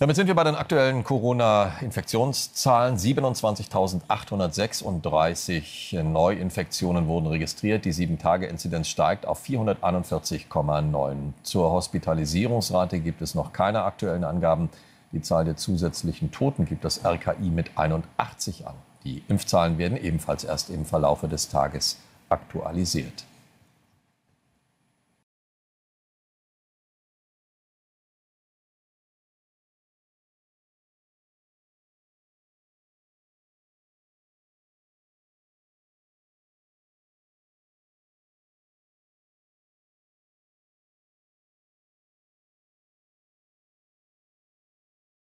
Damit sind wir bei den aktuellen Corona-Infektionszahlen. 27.836 Neuinfektionen wurden registriert. Die 7-Tage-Inzidenz steigt auf 441,9. Zur Hospitalisierungsrate gibt es noch keine aktuellen Angaben. Die Zahl der zusätzlichen Toten gibt das RKI mit 81 an. Die Impfzahlen werden ebenfalls erst im Verlaufe des Tages aktualisiert.